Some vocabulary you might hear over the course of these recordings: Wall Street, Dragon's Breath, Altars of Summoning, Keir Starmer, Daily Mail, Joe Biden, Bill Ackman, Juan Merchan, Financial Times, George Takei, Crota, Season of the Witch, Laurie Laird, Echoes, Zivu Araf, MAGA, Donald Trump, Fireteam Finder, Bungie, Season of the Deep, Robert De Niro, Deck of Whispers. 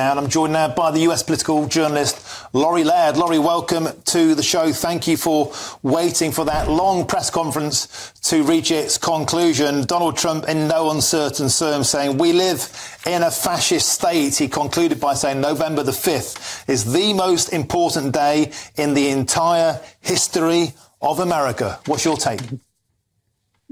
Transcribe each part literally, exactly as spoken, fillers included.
now, and I'm joined now by the U S political journalist Laurie Laird. Laurie, welcome to the show. Thank you for waiting for that long press conference to reach its conclusion. Donald Trump, in no uncertain terms, saying we live in a fascist state. He concluded by saying November the fifth is the most important day in the entire history of America. What's your take?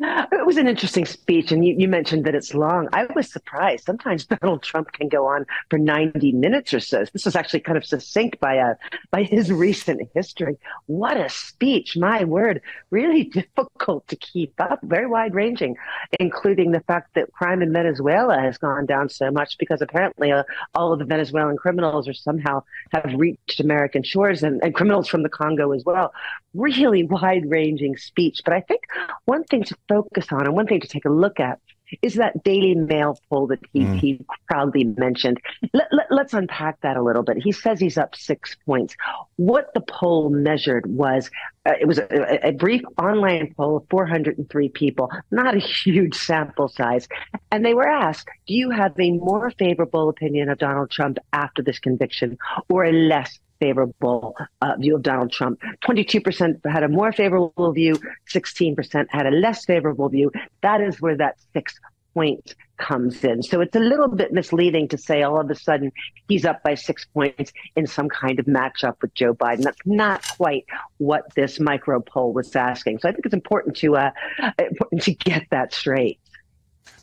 It was an interesting speech, and you, you mentioned that it's long. I was surprised. Sometimes Donald Trump can go on for ninety minutes or so. This was actually kind of succinct by uh, by his recent history. What a speech. My word, really difficult to keep up, very wide-ranging, including the fact that crime in Venezuela has gone down so much because apparently uh, all of the Venezuelan criminals are somehow have reached American shores, and, and criminals from the Congo as well. Really wide-ranging speech. But I think one thing to focus on and one thing to take a look at is that Daily Mail poll that he, mm. he proudly mentioned. Let, let, let's unpack that a little bit. He says he's up six points. What the poll measured was uh, it was a, a brief online poll of four hundred three people, not a huge sample size. And they were asked, do you have a more favorable opinion of Donald Trump after this conviction or a less favorable uh, view of Donald Trump? twenty-two percent had a more favorable view, sixteen percent had a less favorable view. That is where that six point comes in. So it's a little bit misleading to say all of a sudden he's up by six points in some kind of matchup with Joe Biden. That's not quite what this micro poll was asking. So I think it's important to uh, important to get that straight.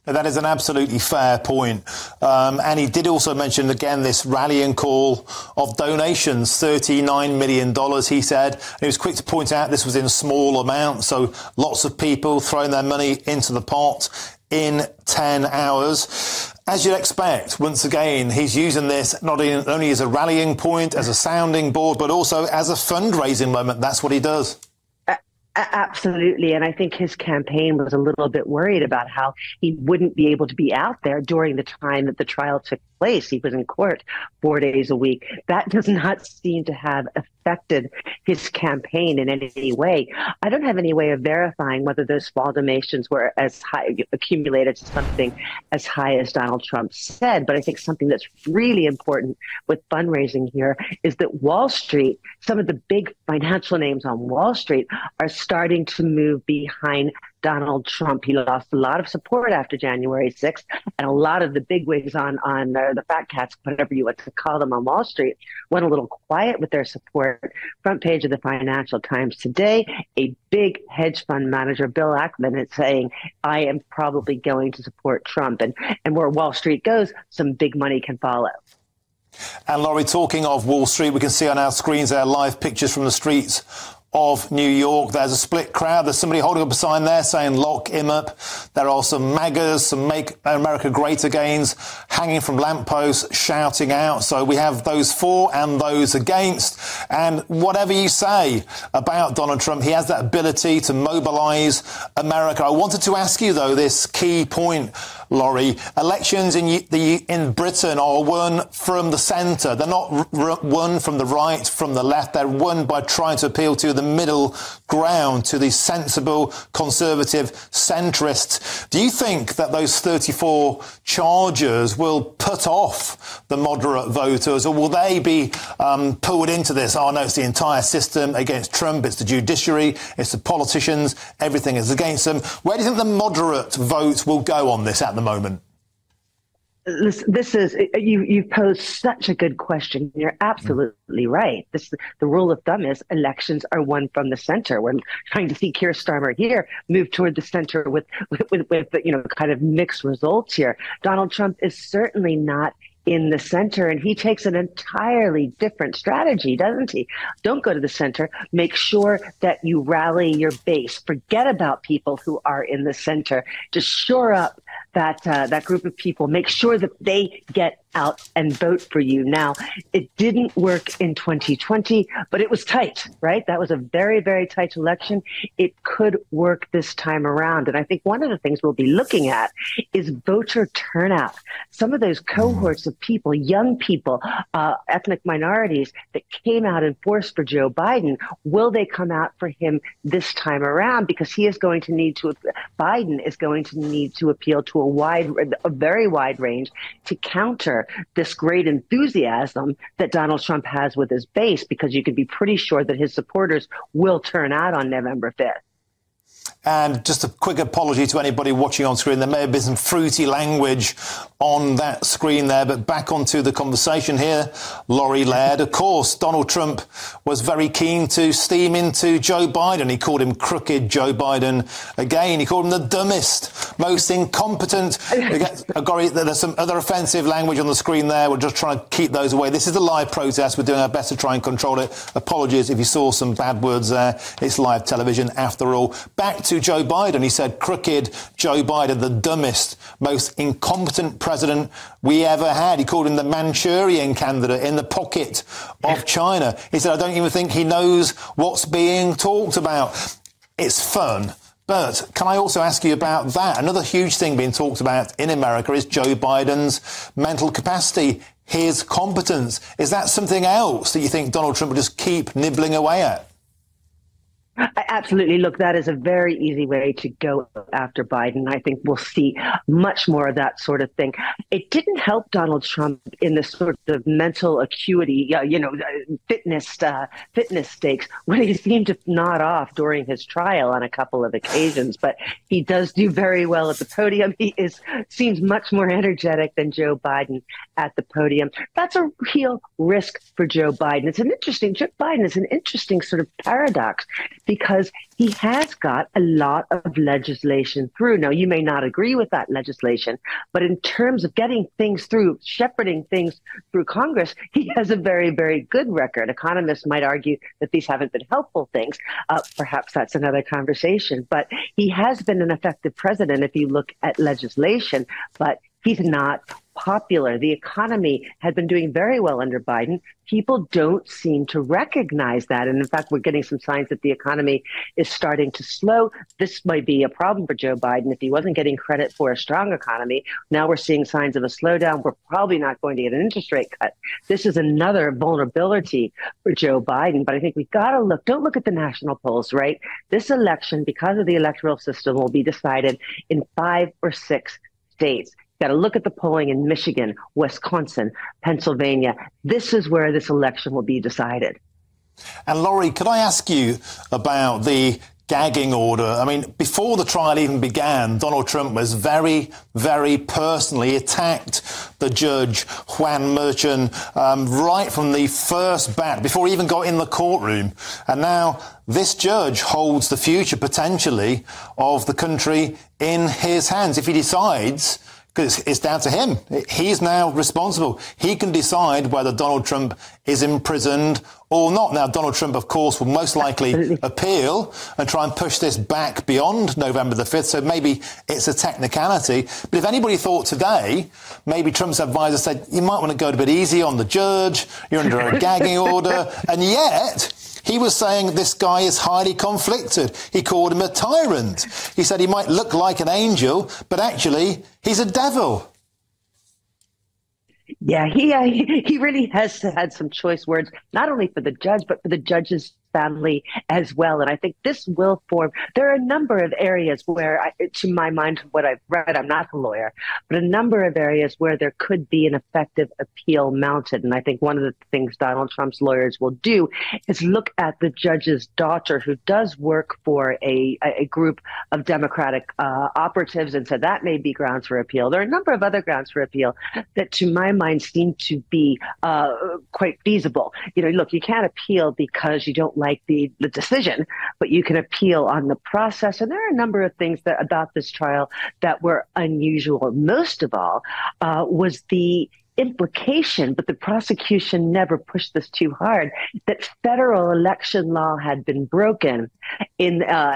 That is an absolutely fair point. Um, and he did also mention, again, this rallying call of donations, thirty-nine million dollars, he said. And he was quick to point out this was in small amounts, so lots of people throwing their money into the pot in ten hours. As you'd expect, once again, he's using this not only as a rallying point, as a sounding board, but also as a fundraising moment. That's what he does. Absolutely. And I think his campaign was a little bit worried about how he wouldn't be able to be out there during the time that the trial took place. He was in court four days a week. That does not seem to have affected his campaign in any way. I don't have any way of verifying whether those small donations were as high, accumulated to something as high as Donald Trump said. But I think something that's really important with fundraising here is that Wall Street, some of the big financial names on Wall Street, are starting to move behind Donald Trump. He lost a lot of support after January sixth, and a lot of the bigwigs on on uh, the fat cats, whatever you want to call them, on Wall Street, went a little quiet with their support. Front page of the Financial Times today, a big hedge fund manager, Bill Ackman, is saying, "I am probably going to support Trump." And and where Wall Street goes, some big money can follow. And Laurie, talking of Wall Street, we can see on our screens our live pictures from the streets of New York. There's a split crowd. There's somebody holding up a sign there saying, "Lock him up." There are some MAGAs, some Make America Great Agains hanging from lampposts, shouting out. So we have those for and those against. And whatever you say about Donald Trump, he has that ability to mobilize America. I wanted to ask you, though, this key point, Laurie. Elections in the in Britain are won from the centre. They're not won from the right, from the left. They're won by trying to appeal to the middle ground, to the sensible, conservative centrists. Do you think that those thirty-four charges will put off the moderate voters, or will they be um, pulled into this? Oh, no, it's the entire system against Trump. It's the judiciary. It's the politicians. Everything is against them. Where do you think the moderate vote will go on this at the moment? This, this is, you, you posed such a good question. You're absolutely right. This, the rule of thumb is elections are won from the center. We're trying to see Keir Starmer here move toward the center with, with, with, with you know, kind of mixed results here. Donald Trump is certainly not in the center, and he takes an entirely different strategy, doesn't he? Don't go to the center. Make sure that you rally your base. Forget about people who are in the center. Just shore up that uh, that group of people. Make sure that they get out and vote for you. Now, it didn't work in twenty twenty, but it was tight, right? That was a very, very tight election. It could work this time around. And I think one of the things we'll be looking at is voter turnout. Some of those cohorts of people, young people, uh, ethnic minorities that came out in force for Joe Biden, will they come out for him this time around? Because he is going to need to, Biden is going to need to appeal to a wide, a very wide range to counter share this great enthusiasm that Donald Trump has with his base, because you can be pretty sure that his supporters will turn out on November fifth. And just a quick apology to anybody watching on screen. There may have been some fruity language on that screen there, but back onto the conversation here. Laurie Laird, of course, Donald Trump was very keen to steam into Joe Biden. He called him crooked Joe Biden again. He called him the dumbest, most incompetent. There's some other offensive language on the screen there. We're just trying to keep those away. This is a live protest. We're doing our best to try and control it. Apologies if you saw some bad words there. It's live television after all. Back to Joe Biden. He said, crooked Joe Biden, the dumbest, most incompetent president we ever had. He called him the Manchurian candidate in the pocket of China. He said, I don't even think he knows what's being talked about. It's fun. But can I also ask you about that? Another huge thing being talked about in America is Joe Biden's mental capacity, his competence. Is that something else that you think Donald Trump will just keep nibbling away at? Absolutely. Look, that is a very easy way to go after Biden. I think we'll see much more of that sort of thing. It didn't help Donald Trump in this sort of mental acuity, you know, fitness uh, fitness stakes when he seemed to nod off during his trial on a couple of occasions. But he does do very well at the podium. He is seems much more energetic than Joe Biden at the podium. That's a real risk for Joe Biden. It's an interesting Joe Biden is an interesting sort of paradox, because he has got a lot of legislation through. Now, you may not agree with that legislation, but in terms of getting things through, shepherding things through Congress, he has a very, very good record. Economists might argue that these haven't been helpful things. Uh, perhaps that's another conversation. But he has been an effective president if you look at legislation, but he's not popular. The economy had been doing very well under Biden. People don't seem to recognize that. And in fact, we're getting some signs that the economy is starting to slow. This might be a problem for Joe Biden. If he wasn't getting credit for a strong economy, now we're seeing signs of a slowdown. We're probably not going to get an interest rate cut. This is another vulnerability for Joe Biden. But I think we've got to look, don't look at the national polls, right? This election, because of the electoral system, will be decided in five or six states. Got to look at the polling in Michigan, Wisconsin, Pennsylvania. This is where this election will be decided. And Laurie, could I ask you about the gagging order? I mean, before the trial even began, Donald Trump was very, very personally attacked the judge, Juan Merchan, um, right from the first bat, before he even got in the courtroom. And now this judge holds the future, potentially, of the country in his hands if he decides. Because it's down to him. He's now responsible. He can decide whether Donald Trump is imprisoned or not. Now, Donald Trump, of course, will most likely Absolutely. appeal and try and push this back beyond November the fifth. So maybe it's a technicality. But if anybody thought today, maybe Trump's advisor said, you might want to go a bit easy on the judge. You're under a gagging order. And yet he was saying this guy is highly conflicted. He called him a tyrant. He said he might look like an angel, but actually he's a devil. Yeah, he uh, he really has had some choice words, not only for the judge, but for the judge's family as well. And I think this will form, there are a number of areas where, I, to my mind, what I've read, I'm not a lawyer, but a number of areas where there could be an effective appeal mounted. And I think one of the things Donald Trump's lawyers will do is look at the judge's daughter, who does work for a, a group of Democratic uh, operatives. And so that may be grounds for appeal. There are a number of other grounds for appeal that, to my mind, seem to be uh, quite feasible. You know, look, you can't appeal because you don't like like the, the decision, but you can appeal on the process. And there are a number of things that about this trial that were unusual. Most of all uh, was the implication, but the prosecution never pushed this too hard, that federal election law had been broken in uh,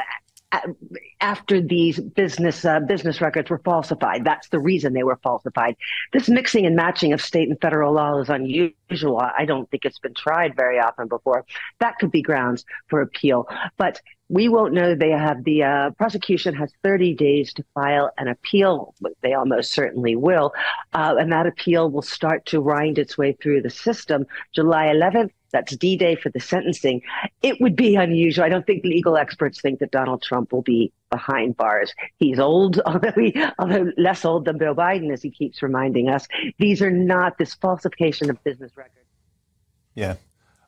after these business uh, business records were falsified. That's the reason they were falsified. This mixing and matching of state and federal law is unusual. I don't think it's been tried very often before. That could be grounds for appeal. But we won't know. They have the uh, prosecution has thirty days to file an appeal. They almost certainly will. Uh, and that appeal will start to wind its way through the system. July eleventh That's D-Day for the sentencing. It would be unusual. I don't think legal experts think that Donald Trump will be behind bars. He's old, although, he, although less old than Bill Biden, as he keeps reminding us. These are not this falsification of business records. Yeah.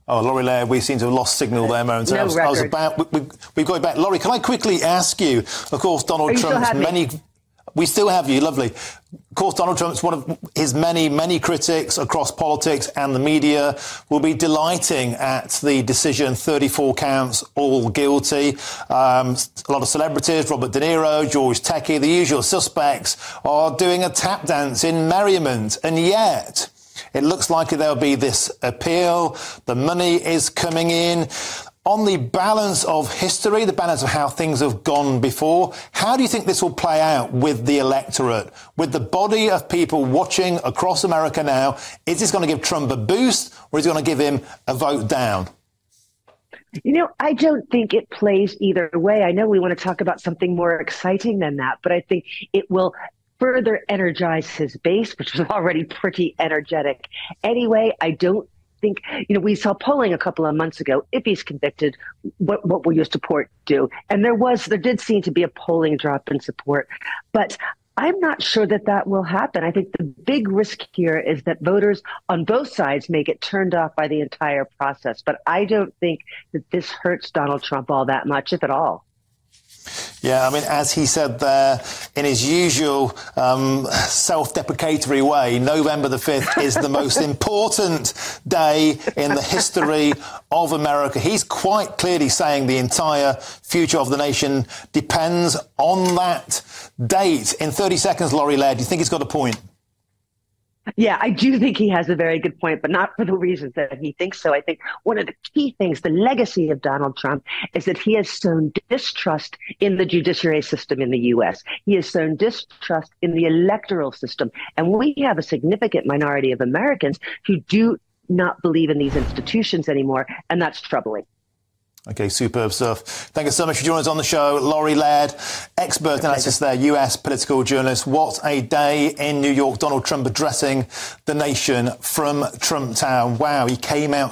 Oh, Laurie Laird, we seem to have lost signal there momentarily. No I was, I was about, we, we, we've got it back. Laurie, can I quickly ask you, of course, Donald Trump's many... We still have you, lovely. Of course, Donald Trump's one of his many, many critics across politics and the media will be delighting at the decision, thirty-four counts, all guilty. Um, a lot of celebrities, Robert De Niro, George Takei, the usual suspects, are doing a tap dance in merriment. And yet, it looks likely there'll be this appeal. The money is coming in. On the balance of history, the balance of how things have gone before, how do you think this will play out with the electorate, with the body of people watching across America now? Is this going to give Trump a boost, or is it going to give him a vote down? You know, I don't think it plays either way. I know we want to talk about something more exciting than that, but I think it will further energize his base, which was already pretty energetic. Anyway, I don't think, you know, we saw polling a couple of months ago. If he's convicted, what, what will your support do? And there was, there did seem to be a polling drop in support, but I'm not sure that that will happen. I think the big risk here is that voters on both sides may get turned off by the entire process. But I don't think that this hurts Donald Trump all that much, if at all. Yeah, I mean, as he said there in his usual um, self-deprecatory way, November the fifth is the most important day in the history of America. He's quite clearly saying the entire future of the nation depends on that date. In thirty seconds, Laurie Laird, do you think he's got a point? Yeah, I do think he has a very good point, but not for the reasons that he thinks so. I think one of the key things, the legacy of Donald Trump, is that he has sown distrust in the judiciary system in the U S. He has sown distrust in the electoral system. And we have a significant minority of Americans who do not believe in these institutions anymore, and that's troubling. OK, superb stuff. Thank you so much for joining us on the show. Laurie Laird, expert analysis there, U S political journalist. What a day in New York. Donald Trump addressing the nation from Trump Town. Wow, he came out.